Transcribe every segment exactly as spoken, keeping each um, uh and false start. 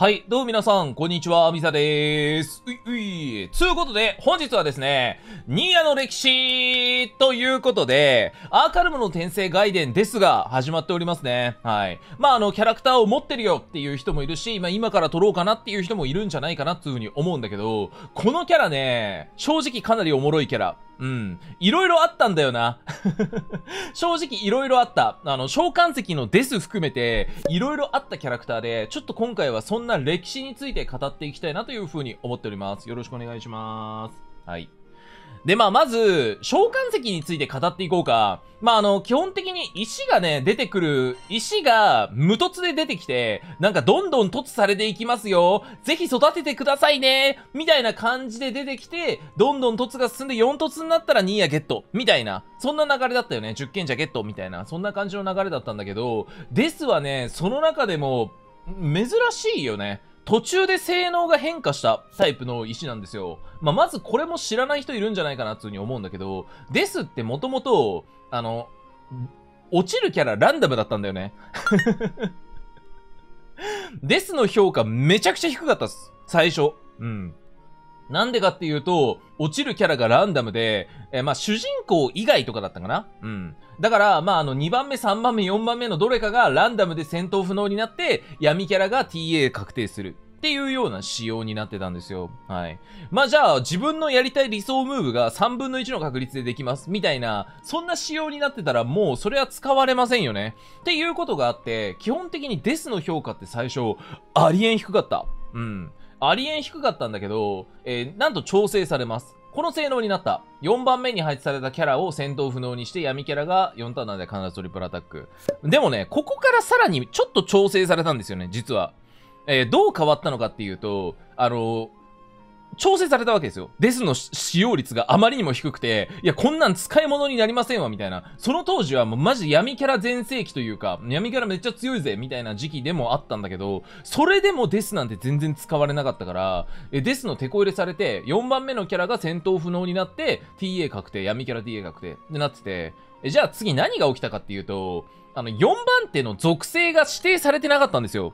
はい、どうも皆さん、こんにちは、みさでーす。ういうい。ということで、本日はですね、ニーヤの歴史ということで、アーカルムの転生外伝ですが、始まっておりますね。はい。まあ、あの、キャラクターを持ってるよっていう人もいるし、まあ、今から撮ろうかなっていう人もいるんじゃないかなっていうふうに思うんだけど、このキャラね、正直かなりおもろいキャラ。うん。いろいろあったんだよな。正直いろいろあった。あの、召喚石のデス含めて、いろいろあったキャラクターで、ちょっと今回はそんな歴史について語っていきたいなというふうに思っております。よろしくお願いします。はい。で、まあ、まず、召喚石について語っていこうか。まあ、あの、基本的に石がね、出てくる、石が無凸で出てきて、なんかどんどん凸されていきますよ。ぜひ育ててくださいね。みたいな感じで出てきて、どんどん凸が進んでよん凸になったらニーヤゲット。みたいな。そんな流れだったよね。じゅっ賢者ゲット。みたいな。そんな感じの流れだったんだけど、ですはね、その中でも、珍しいよね。途中で性能が変化したタイプの石なんですよ。まあ、まずこれも知らない人いるんじゃないかなっていうふうに思うんだけど、デスってもともと、あの、落ちるキャラランダムだったんだよね。デスの評価めちゃくちゃ低かったっす。最初。うん。なんでかっていうと、落ちるキャラがランダムで、えー、まあ、主人公以外とかだったかな？うん。だから、まあ、あの、にばんめ、さんばんめ、よんばんめのどれかがランダムで戦闘不能になって、闇キャラが ティーエー 確定する。っていうような仕様になってたんですよ。はい。まあ、じゃあ、自分のやりたい理想ムーブがさんぶんのいちの確率でできます。みたいな、そんな仕様になってたら、もうそれは使われませんよね。っていうことがあって、基本的にデスの評価って最初、ありえん低かった。うん。ありえん低かったんだけど、えー、なんと調整されます。この性能になった。よんばんめに配置されたキャラを戦闘不能にして闇キャラがよんターンで必ずトリプルアタック。でもね、ここからさらにちょっと調整されたんですよね、実は。えー、どう変わったのかっていうと、あのー、調整されたわけですよ。デスの使用率があまりにも低くて、いや、こんなん使い物になりませんわ、みたいな。その当時はもうマジ闇キャラ全盛期というか、闇キャラめっちゃ強いぜ、みたいな時期でもあったんだけど、それでもデスなんて全然使われなかったから、えデスの手こ入れされて、よんばんめのキャラが戦闘不能になって、ティーエー 確定、闇キャラ ティーエー 確定ってなってて、えじゃあ次何が起きたかっていうと、あの、よんばん手の属性が指定されてなかったんですよ。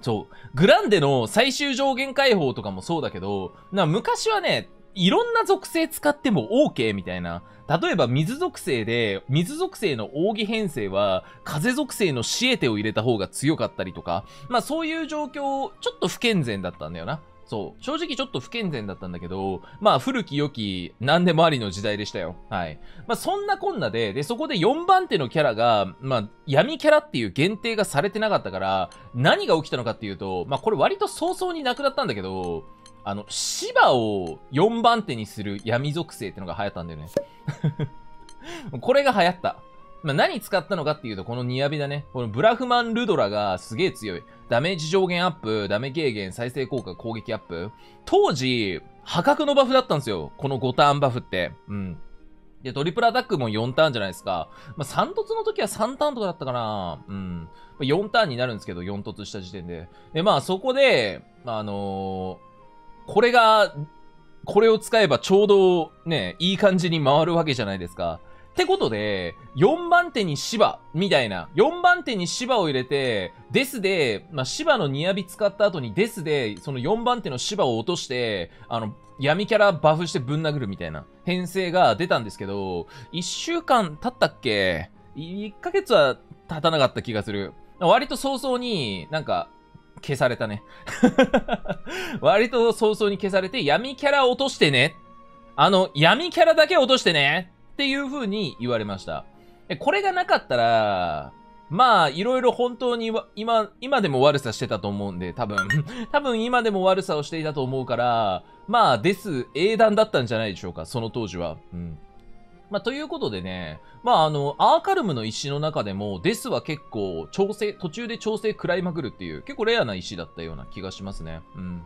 そう。グランデの最終上限解放とかもそうだけど、な昔はね、いろんな属性使っても オーケー みたいな。例えば水属性で、水属性の扇編成は、風属性のシエテを入れた方が強かったりとか、まあそういう状況、ちょっと不健全だったんだよな。そう。正直ちょっと不健全だったんだけど、まあ古き良き何でもありの時代でしたよ。はい。まあそんなこんなで、で、そこでよんばん手のキャラが、まあ闇キャラっていう限定がされてなかったから、何が起きたのかっていうと、まあこれ割と早々になくなったんだけど、あの、芝をよんばん手にする闇属性ってのが流行ったんだよね。これが流行った。まあ、何使ったのかっていうと、このニヤビだね。このブラフマン・ルドラがすげえ強い。ダメージ上限アップ、ダメ軽減、再生効果、攻撃アップ。当時、破格のバフだったんですよ。このごターンバフって。うん。で、トリプルアタックもよんターンじゃないですか。まあ、さん凸の時はさんターンとかだったかな。うん。よんターンになるんですけど、よん凸した時点で。で、まあ、そこで、あのー、これが、これを使えばちょうど、ね、いい感じに回るわけじゃないですか。ってことで、よんばん手に芝、みたいな。よんばん手に芝を入れて、デスで、まあ、芝のニヤビ使った後にデスで、そのよんばん手の芝を落として、あの、闇キャラバフしてぶん殴るみたいな編成が出たんですけど、いっしゅうかん経ったっけ ?いっかげつは経たなかった気がする。割と早々に、なんか、消されたね。割と早々に消されて、闇キャラ落としてね。あの、闇キャラだけ落としてね。っていう風に言われました。これがなかったら、まあ、いろいろ本当に今、今でも悪さしてたと思うんで、多分。多分今でも悪さをしていたと思うから、まあ、です、英断だったんじゃないでしょうか、その当時は。うん。まあ、ということでね、まあ、あの、アーカルムの石の中でも、ですは結構、調整、途中で調整食らいまくるっていう、結構レアな石だったような気がしますね。うん。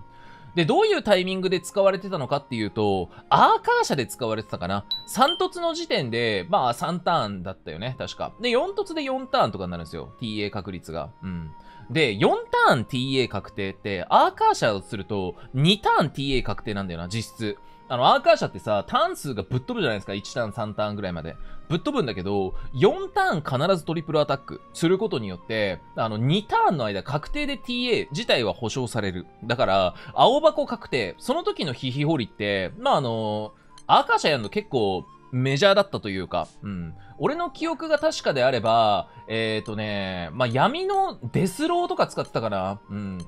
で、どういうタイミングで使われてたのかっていうと、アーカー社で使われてたかな。さん凸の時点で、まあさんターンだったよね、確か。で、よん凸でよんターンとかになるんですよ。ティーエー 確率が。うん。で、よんターン ティーエー 確定って、アーカーシャをすると、にターン ティーエー 確定なんだよな、実質。あの、アーカーシャってさ、ターン数がぶっ飛ぶじゃないですか。いちターン、さんターンぐらいまで。ぶっ飛ぶんだけど、よんターン必ずトリプルアタックすることによって、あの、にターンの間確定で ティーエー 自体は保証される。だから、青箱確定。その時のヒヒホリって、まあ、あの、アーカーシャやるの結構、メジャーだったというか、うん。俺の記憶が確かであれば、えっとね、まあ、闇のデスローとか使ってたかな。うん。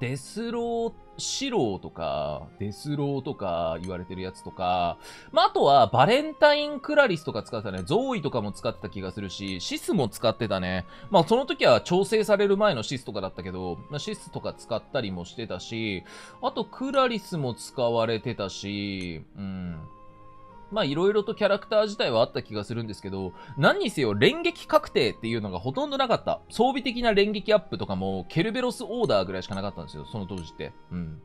デスロー、シローとか、デスローとか言われてるやつとか、まあ、あとはバレンタインクラリスとか使ってたね。ゾーイとかも使ってた気がするし、シスも使ってたね。まあ、その時は調整される前のシスとかだったけど、シスとか使ったりもしてたし、あとクラリスも使われてたし、うん。まあいろいろとキャラクター自体はあった気がするんですけど、何にせよ連撃確定っていうのがほとんどなかった。装備的な連撃アップとかもケルベロスオーダーぐらいしかなかったんですよ、その当時って。うん。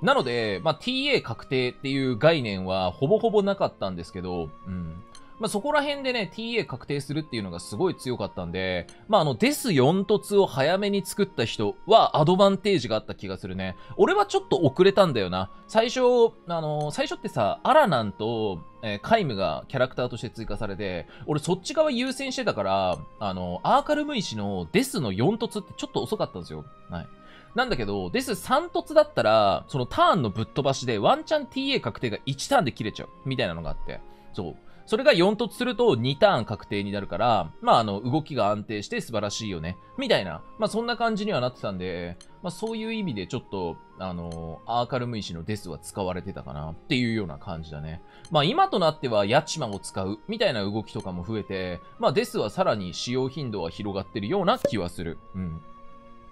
なので、まあ ティーエー 確定っていう概念はほぼほぼなかったんですけど、うん。まあそこら辺でね、ティーエー 確定するっていうのがすごい強かったんで、まああのデスよん凸を早めに作った人はアドバンテージがあった気がするね。俺はちょっと遅れたんだよな。最初、あのー、最初ってさ、アラナンと、えー、カイムがキャラクターとして追加されて、俺そっち側優先してたから、あのー、アーカルム石のデスのよん凸ってちょっと遅かったんですよ。はい。なんだけど、デスさん凸だったら、そのターンのぶっ飛ばしでワンチャン ティーエー 確定がいちターンで切れちゃう。みたいなのがあって。そう。それがよん凸するとにターン確定になるから、まあ、あの、動きが安定して素晴らしいよね。みたいな。まあ、そんな感じにはなってたんで、まあ、そういう意味でちょっと、あのー、アーカルム石のデスは使われてたかなっていうような感じだね。まあ、今となってはヤチマを使うみたいな動きとかも増えて、まあ、デスはさらに使用頻度は広がってるような気はする。うん。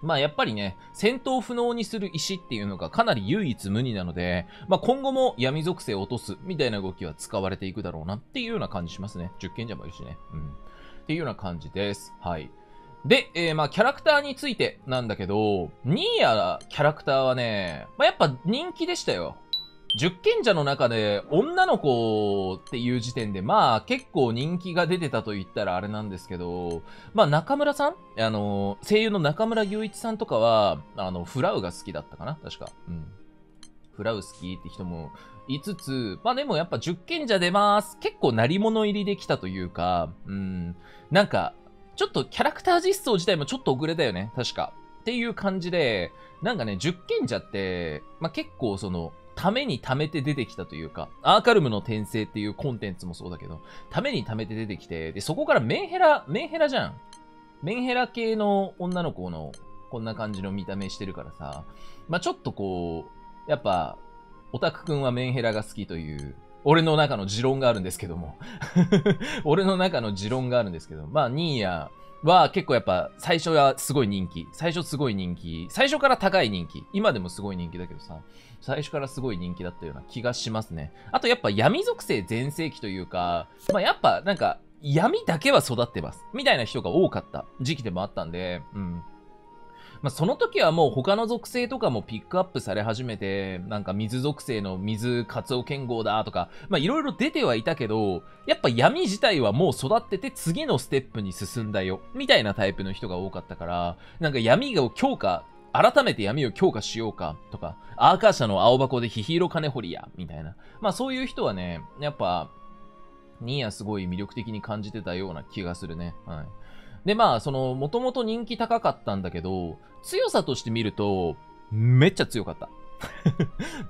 まあやっぱりね、戦闘不能にする石っていうのがかなり唯一無二なので、まあ今後も闇属性を落とすみたいな動きは使われていくだろうなっていうような感じしますね。じゅっ賢者もいるしね。うん。っていうような感じです。はい。で、えー、まあキャラクターについてなんだけど、ニーヤキャラクターはね、まあやっぱ人気でしたよ。じゅっ賢者の中で女の子っていう時点で、まあ結構人気が出てたと言ったらあれなんですけど、まあ中村さん、あの、声優の中村雄一さんとかは、あの、フラウが好きだったかな確か。うん。フラウ好きって人もいつつ、まあでもやっぱじゅっ賢者出ます。結構鳴り物入りできたというか、うん。なんか、ちょっとキャラクター実装自体もちょっと遅れたよね確か。っていう感じで、なんかね、じゅっ賢者って、まあ結構その、ために貯めて出てきたというか、アーカルムの転生っていうコンテンツもそうだけど、ために貯めて出てきて、で、そこからメンヘラ、メンヘラじゃん。メンヘラ系の女の子の、こんな感じの見た目してるからさ、まあ、ちょっとこう、やっぱ、オタクくんはメンヘラが好きという、俺の中の持論があるんですけども。俺の中の持論があるんですけど、まあ、ニーヤは結構やっぱ、最初はすごい人気。最初すごい人気。最初から高い人気。今でもすごい人気だけどさ、最初からすごい人気だったような気がしますね。あとやっぱ闇属性全盛期というか、まあやっぱなんか闇だけは育ってます。みたいな人が多かった時期でもあったんで、うん。まあその時はもう他の属性とかもピックアップされ始めて、なんか水属性の水カツオ剣豪だとか、まあいろいろ出てはいたけど、やっぱ闇自体はもう育ってて次のステップに進んだよ。みたいなタイプの人が多かったから、なんか闇を強化、改めて闇を強化しようかとか、アーカーシャの青箱でヒヒロ金掘りや、みたいな。まあそういう人はね、やっぱ、ニーヤすごい魅力的に感じてたような気がするね。はい。でまあ、その、もともと人気高かったんだけど、強さとして見ると、めっちゃ強かった。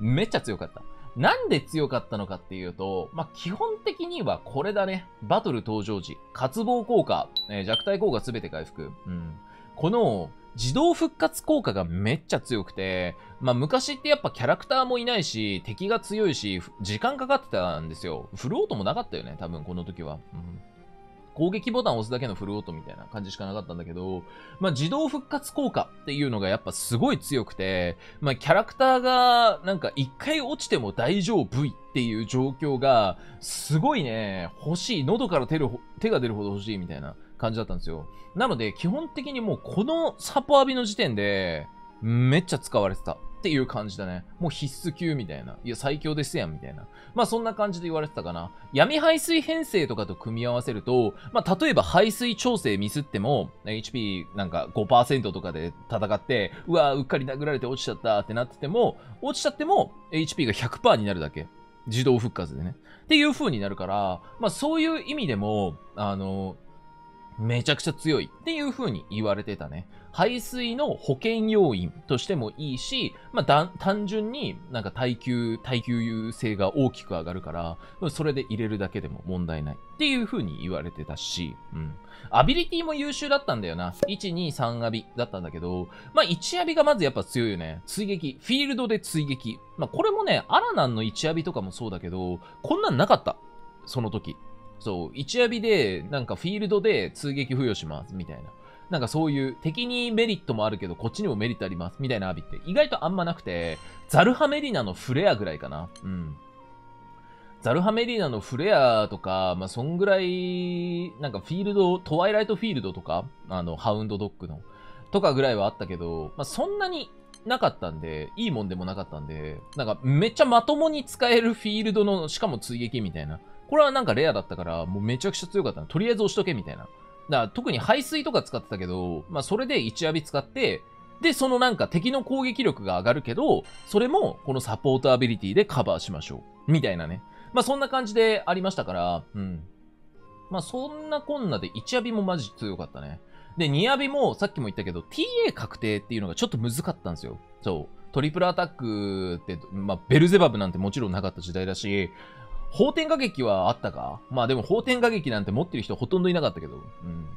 めっちゃ強かった。なんで強かったのかっていうと、まあ、基本的にはこれだね。バトル登場時、渇望効果、えー、弱体効果すべて回復。うん。この、自動復活効果がめっちゃ強くて、まあ昔ってやっぱキャラクターもいないし、敵が強いし、時間かかってたんですよ。フルオートもなかったよね、多分この時は。うん、攻撃ボタンを押すだけのフルオートみたいな感じしかなかったんだけど、まあ自動復活効果っていうのがやっぱすごい強くて、まあキャラクターがなんか一回落ちても大丈夫っていう状況が、すごいね、欲しい。喉から手る、手が出るほど欲しいみたいな感じだったんですよ。なので、基本的にもうこのサポアビの時点で、めっちゃ使われてた。っていう感じだね。もう必須級みたいな。いや、最強ですやんみたいな。まあそんな感じで言われてたかな。闇排水編成とかと組み合わせると、まあ例えば排水調整ミスっても、エイチピー なんか ごパーセント とかで戦って、うわー、うっかり殴られて落ちちゃったってなってても、落ちちゃっても エイチピー が ひゃくパーセント になるだけ。自動復活でね。っていう風になるから、まあそういう意味でも、あの、めちゃくちゃ強いっていう風に言われてたね。排水の保険要員としてもいいし、まあだ単純になんか耐久、耐久優勢が大きく上がるから、それで入れるだけでも問題ないっていう風に言われてたし、うん。アビリティも優秀だったんだよな。いち、に、さんアビだったんだけど、まあいちアビがまずやっぱ強いよね。追撃。フィールドで追撃。まあこれもね、アラナンのいちアビとかもそうだけど、こんなんなかった。その時。そう、いちアビで、なんかフィールドで通撃付与します、みたいな。なんかそういう、敵にメリットもあるけど、こっちにもメリットあります、みたいなアビって、意外とあんまなくて、ザルハメリナのフレアぐらいかな。うん。ザルハメリナのフレアとか、まあ、そんぐらい、なんかフィールド、トワイライトフィールドとか、あの、ハウンドドッグの、とかぐらいはあったけど、まあ、そんなに、なかったんで、いいもんでもなかったんで、なんかめっちゃまともに使えるフィールドの、しかも追撃みたいな。これはなんかレアだったから、もうめちゃくちゃ強かったの。とりあえず押しとけみたいな。だから特に排水とか使ってたけど、まあそれでいちアビ使って、で、そのなんか敵の攻撃力が上がるけど、それもこのサポートアビリティでカバーしましょう。みたいなね。まあそんな感じでありましたから、うん。まあそんなこんなでいちアビもマジ強かったね。で、にアビもさっきも言ったけど、ティーエー 確定っていうのがちょっと難かったんですよ。そう。トリプルアタックって、まあベルゼバブなんてもちろんなかった時代だし、方天下劇はあったか？まあでも方天下劇なんて持ってる人ほとんどいなかったけど。うん。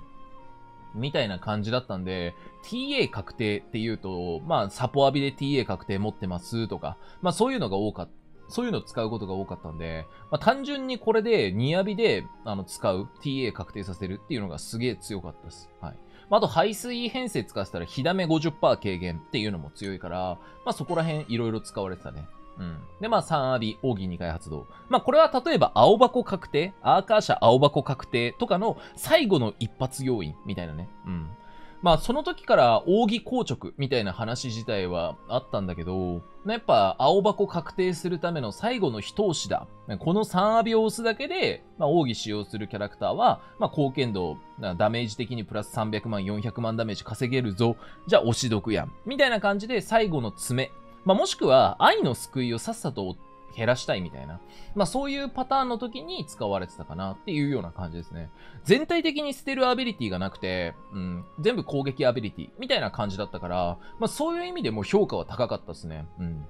みたいな感じだったんで、ティーエー 確定っていうと、まあサポアビで ティーエー 確定持ってますとか、まあそういうのが多かった。そういうのを使うことが多かったんで、まあ単純にこれでにアビであの使う ティーエー 確定させるっていうのがすげえ強かったです。はい。あと排水編成使ってたら火ダメ ごじゅっパーセント 軽減っていうのも強いから、まあそこら辺いろいろ使われてたね。うん。で、まあ、さんアビ、奥義にかい発動。まあ、これは例えば、青箱確定、アーカーシャ青箱確定とかの最後の一発要因みたいなね。うん。まあ、その時から、奥義硬直みたいな話自体はあったんだけど、やっぱ、青箱確定するための最後の一押しだ。このさんアビを押すだけで、まあ、奥義使用するキャラクターは、まあ、貢献度、ダメージ的にプラスさんびゃくまん、よんひゃくまんダメージ稼げるぞ。じゃあ、押し毒やん。みたいな感じで、最後の爪。まあもしくは、愛の救いをさっさと減らしたいみたいな。まあそういうパターンの時に使われてたかなっていうような感じですね。全体的に捨てるアビリティがなくて、うん、全部攻撃アビリティみたいな感じだったから、まあそういう意味でも評価は高かったですね。うん。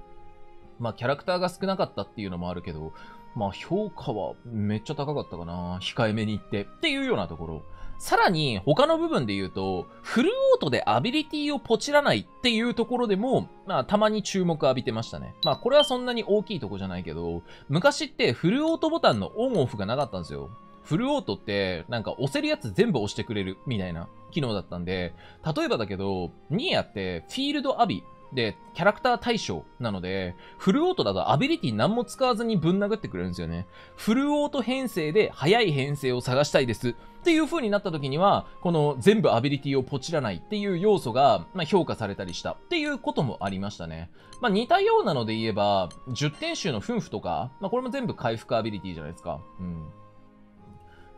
まあキャラクターが少なかったっていうのもあるけど、まあ評価はめっちゃ高かったかな。控えめに言ってっていうようなところ。さらに他の部分で言うと、フルオートでアビリティをポチらないっていうところでも、まあたまに注目浴びてましたね。まあこれはそんなに大きいとこじゃないけど、昔ってフルオートボタンのオンオフがなかったんですよ。フルオートってなんか押せるやつ全部押してくれるみたいな機能だったんで、例えばだけど、ニーアってフィールドアビでキャラクター対象なので、フルオートだとアビリティ何も使わずにぶん殴ってくれるんですよね。フルオート編成で早い編成を探したいです。っていう風になった時には、この全部アビリティをポチらないっていう要素が評価されたりしたっていうこともありましたね。まあ似たようなので言えば、じゅってん集の夫婦とか、まあこれも全部回復アビリティじゃないですか。うん。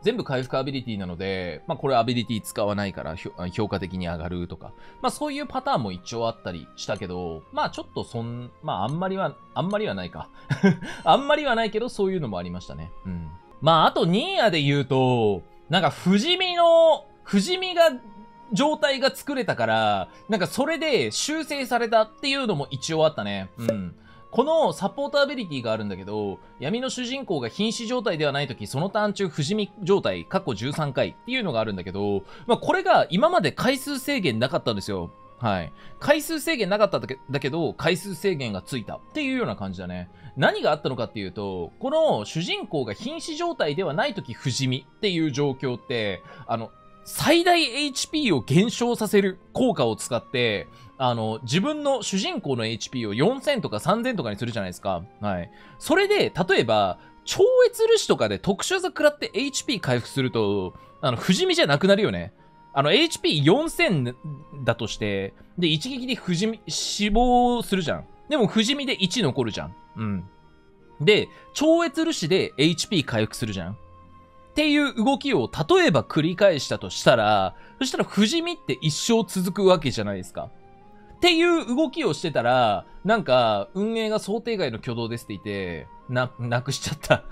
全部回復アビリティなので、まあこれアビリティ使わないから評価的に上がるとか、まあそういうパターンも一応あったりしたけど、まあちょっとそん、まああんまりは、あんまりはないか。あんまりはないけど、そういうのもありましたね。うん。まああとニーヤで言うと、なんか、不死身の、不死身が、状態が作れたから、なんかそれで修正されたっていうのも一応あったね。うん。このサポートアビリティがあるんだけど、闇の主人公が瀕死状態ではないとき、そのターン中不死身状態、過去じゅうさんかいっていうのがあるんだけど、まあこれが今まで回数制限なかったんですよ。はい。回数制限なかっただけ、だけど、回数制限がついたっていうような感じだね。何があったのかっていうと、この主人公が瀕死状態ではないとき不死身っていう状況って、あの、最大 エイチピー を減少させる効果を使って、あの、自分の主人公の エイチピー をよんせんとかさんぜんとかにするじゃないですか。はい。それで、例えば、超越ルシとかで特殊技食らって エイチピー 回復すると、あの、不死身じゃなくなるよね。あの、エイチピーよんせん だとして、で、一撃で不死身、死亡するじゃん。でも不死身でいち残るじゃん。うん。で、超越ルシで エイチピー 回復するじゃん。っていう動きを例えば繰り返したとしたら、そしたら不死身って一生続くわけじゃないですか。っていう動きをしてたら、なんか、運営が想定外の挙動ですって言って、な、なくしちゃった。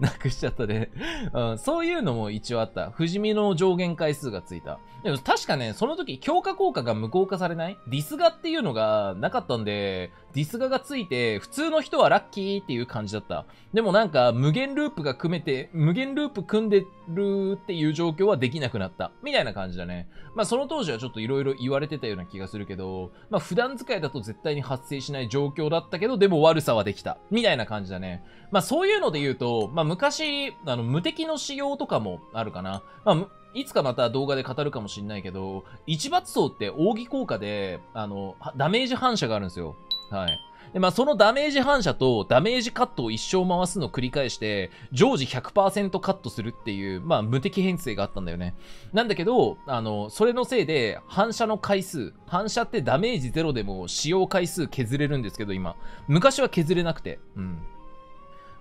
なくしちゃったね、うん。そういうのも一応あった。不死身の上限回数がついた。でも確かね、その時強化効果が無効化されないディスガっていうのがなかったんで、ディスガがついて、普通の人はラッキーっていう感じだった。でもなんか、無限ループが組めて、無限ループ組んでるっていう状況はできなくなった。みたいな感じだね。まあその当時はちょっと色々言われてたような気がするけど、まあ普段使いだと絶対に発生しない状況だったけど、でも悪さはできた。みたいな感じだね。まあそういうので言うと、まあ昔、あの、無敵の仕様とかもあるかな。まあいつかまた動画で語るかもしんないけど、一抜層って扇効果で、あの、ダメージ反射があるんですよ。はい。で、まあ、そのダメージ反射とダメージカットを一生回すのを繰り返して、常時 ひゃくパーセント カットするっていう、まあ、無敵編成があったんだよね。なんだけど、あの、それのせいで、反射の回数、反射ってダメージゼロでも使用回数削れるんですけど、今。昔は削れなくて。うん。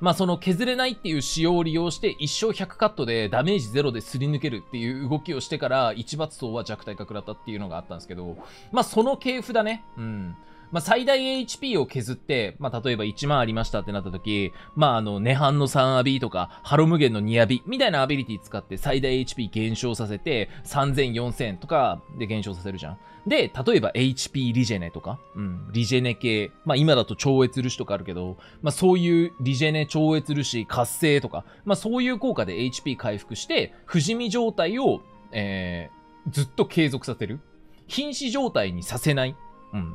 まあその削れないっていう仕様を利用して一生ひゃくカットでダメージゼロですり抜けるっていう動きをしてから一抜層は弱体化食らったっていうのがあったんですけど、まあその系譜だね。うん。まあ最大 エイチピー を削って、まあ例えばいちまんありましたってなった時、まああの、涅槃のさんアビとか、ハロ無限のにアビみたいなアビリティ使って最大 エイチピー 減少させてさんぜん、よんせんとかで減少させるじゃん。で、例えば エイチピー リジェネとか、うん、リジェネ系、まあ今だと超越ルシとかあるけど、まあそういうリジェネ超越ルシ活性とか、まあそういう効果で エイチピー 回復して、不死身状態を、えー、ずっと継続させる。瀕死状態にさせない。うん。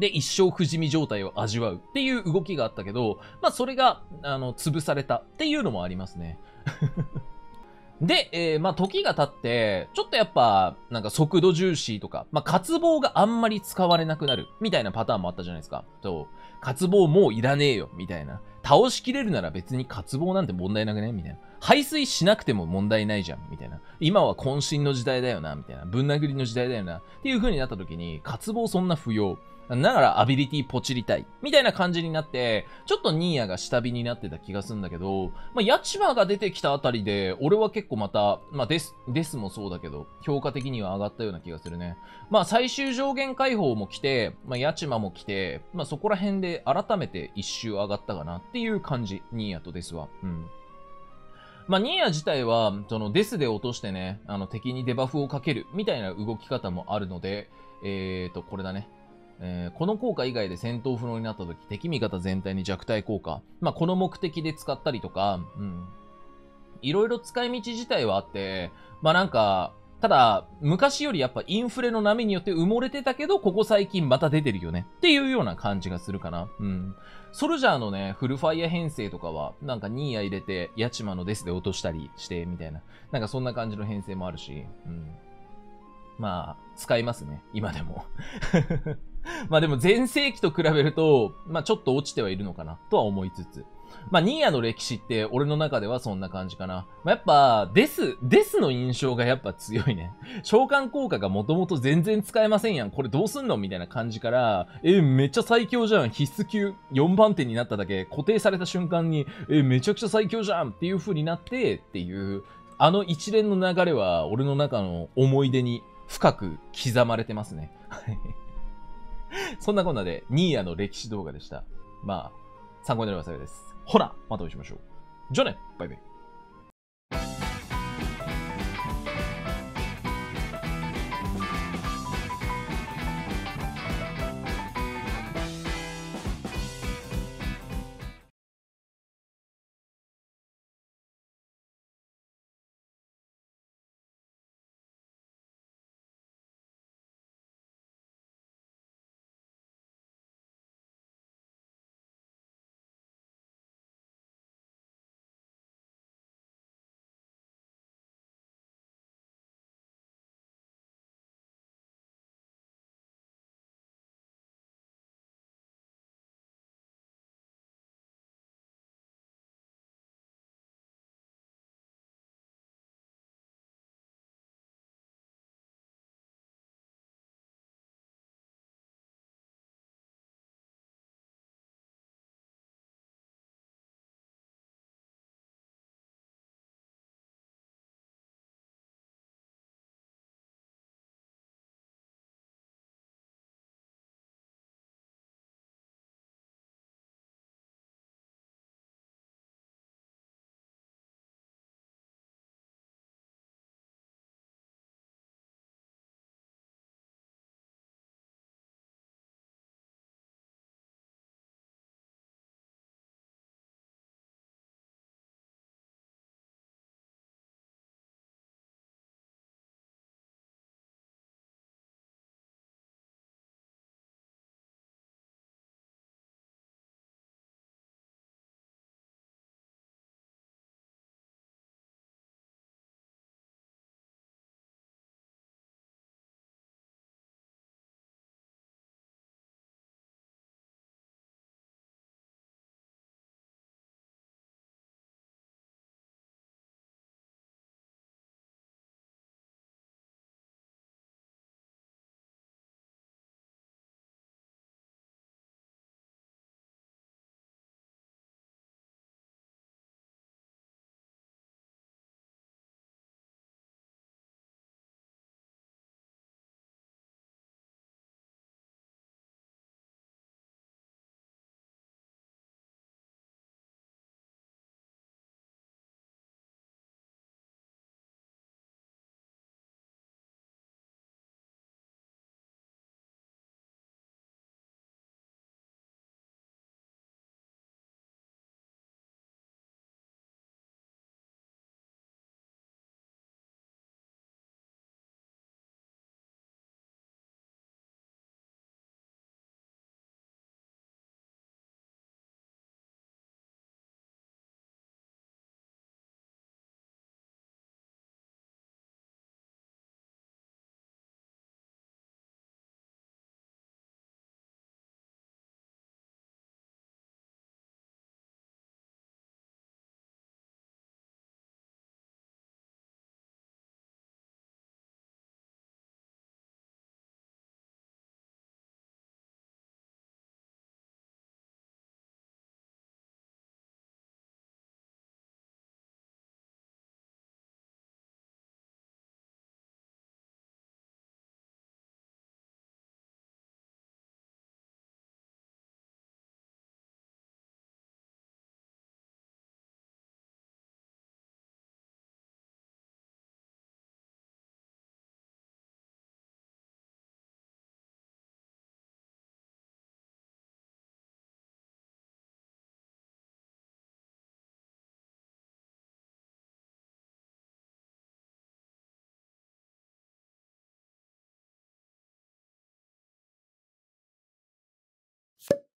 で、一生不死身状態を味わうっていう動きがあったけど、まあそれが、あの、潰されたっていうのもありますね。で、えー、まあ、時が経って、ちょっとやっぱ、なんか速度重視とか、まあ、渇望があんまり使われなくなる、みたいなパターンもあったじゃないですか。そう。渇望もういらねえよ、みたいな。倒しきれるなら別に渇望なんて問題なくねみたいな。排水しなくても問題ないじゃん、みたいな。今は渾身の時代だよな、みたいな。ぶん殴りの時代だよな、っていう風になった時に、渇望そんな不要。ながらアビリティポチりたい。みたいな感じになって、ちょっとニーヤが下火になってた気がするんだけど、まあ、ヤチマが出てきたあたりで、俺は結構また、まあ、デス、デスもそうだけど、評価的には上がったような気がするね。まあ、最終上限解放も来て、まあ、ヤチマも来て、まあ、そこら辺で改めて一周上がったかなっていう感じ、ニーヤとデスは。うん。まあ、ニーヤ自体は、そのデスで落としてね、あの、敵にデバフをかける、みたいな動き方もあるので、えーと、これだね。えー、この効果以外で戦闘不能になった時、敵味方全体に弱体効果。まあ、この目的で使ったりとか、うん。いろいろ使い道自体はあって、まあ、なんか、ただ、昔よりやっぱインフレの波によって埋もれてたけど、ここ最近また出てるよね。っていうような感じがするかな。うん。ソルジャーのね、フルファイア編成とかは、なんかニーヤ入れて、ヤチマのデスで落としたりして、みたいな。なんかそんな感じの編成もあるし、うん。まあ、使いますね。今でも。まあでも前世紀と比べると、まあちょっと落ちてはいるのかなとは思いつつ。まあニーヤの歴史って俺の中ではそんな感じかな。まあやっぱデス、デスの印象がやっぱ強いね。召喚効果がもともと全然使えませんやん。これどうすんのみたいな感じから、え、めっちゃ最強じゃん。必須級よんばん手になっただけ固定された瞬間に、え、めちゃくちゃ最強じゃんっていう風になってっていう、あの一連の流れは俺の中の思い出に深く刻まれてますね。はい。そんなこんなで、ニーヤの歴史動画でした。まあ、参考になれば幸いです。ほら、またお会いしましょう。じゃあね、バイバイ。